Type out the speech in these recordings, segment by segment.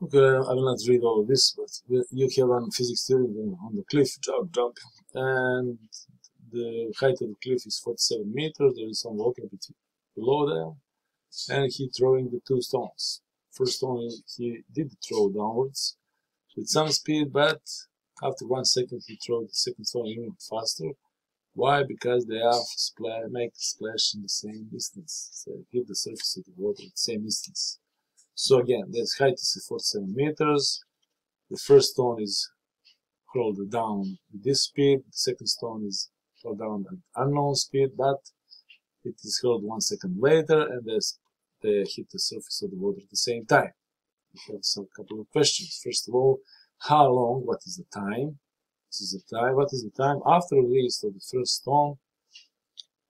Okay, I will not read all of this, but you have a physics student on the cliff jump, and the height of the cliff is 47 meters. There is some water below there, and he throwing the two stones. First stone he did throw downwards with some speed, but after 1 second he threw the second stone even faster. Why? Because they are make splash in the same distance. So they hit the surface of the water at the same distance. So again, that height is 47 meters. The first stone is hurled down with this speed. The second stone is hurled down at unknown speed, but it is hurled 1 second later, and they hit the surface of the water at the same time. We have some couple of questions. First of all, how long? What is the time? This is the time. What is the time after release of the first stone?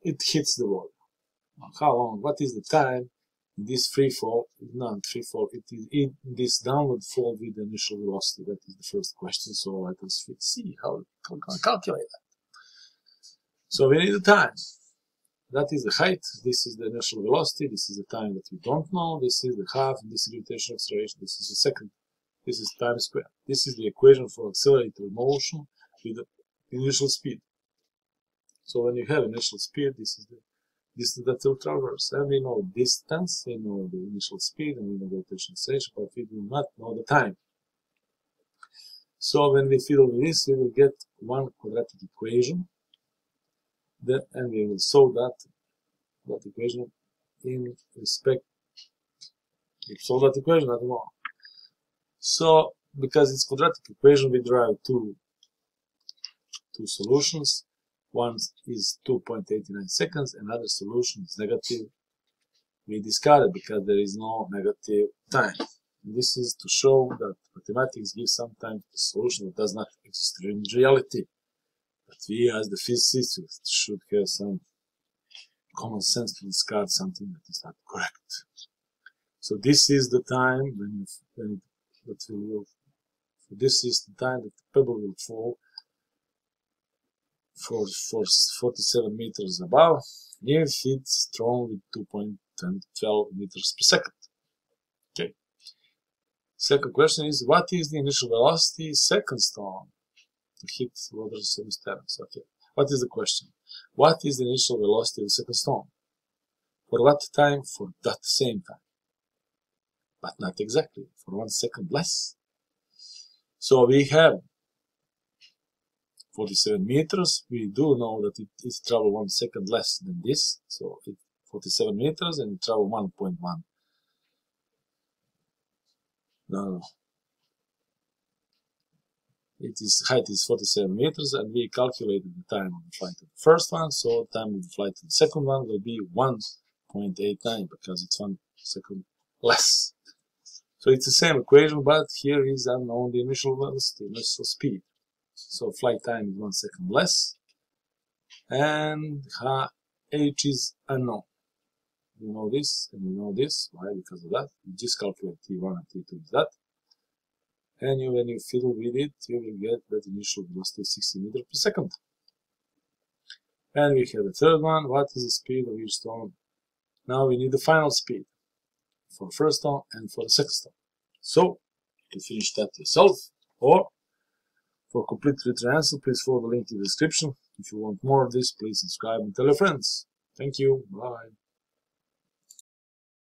It hits the water. How long? What is the time? This free fall, not free fall, it is in this downward fall with initial velocity. That is the first question. So let us see how we can calculate that. So we need the time. That is the height. This is the initial velocity. This is the time that we don't know. This is the half. This is rotation, acceleration. This is the second. This is time squared. This is the equation for accelerated motion with the initial speed. So when you have initial speed, this is the distance that will traverse, and we know distance, we know the initial speed, and we know the rotation stage, but we do not know the time. So when we fiddle with this, we will get one quadratic equation, and we will solve that equation in respect. We solve that equation at all. So because it's quadratic equation, we derive two solutions. One is 2.89 seconds, another solution is negative. We discard it because there is no negative time. And this is to show that mathematics gives sometimes a solution that does not exist in reality. But we, as the physicists, should have some common sense to discard something that is not correct. So this is the time this is the time that the pebble will fall. For 47 meters above, if it's thrown with 2.12 meters per second. Okay. Second question is, what is the initial velocity second stone to hit water surface times? Okay. What is the question? What is the initial velocity of the second stone? For what time? For that same time. But not exactly. For 1 second less. So we have 47 meters. We do know that it travels 1 second less than this, so it 47 meters and it travels 1.1. No, height is 47 meters, and we calculated the time of the flight of the first one, so time of the flight of the second one will be 1.89 because it's 1 second less. So it's the same equation, but here is unknown the initial velocity, initial speed. So flight time is 1 second less, and h is unknown. We know this, and we know this. Why? Because of that. You just calculate t1 and t2 is that. And when you fiddle with it, you will get that initial velocity 60 meters per second. And we have the third one. What is the speed of each stone? Now we need the final speed for first stone and for the second stone. So, you can finish that yourself, or for complete written answer, please follow the link in the description. If you want more of this, please subscribe and tell your friends. Thank you. Bye.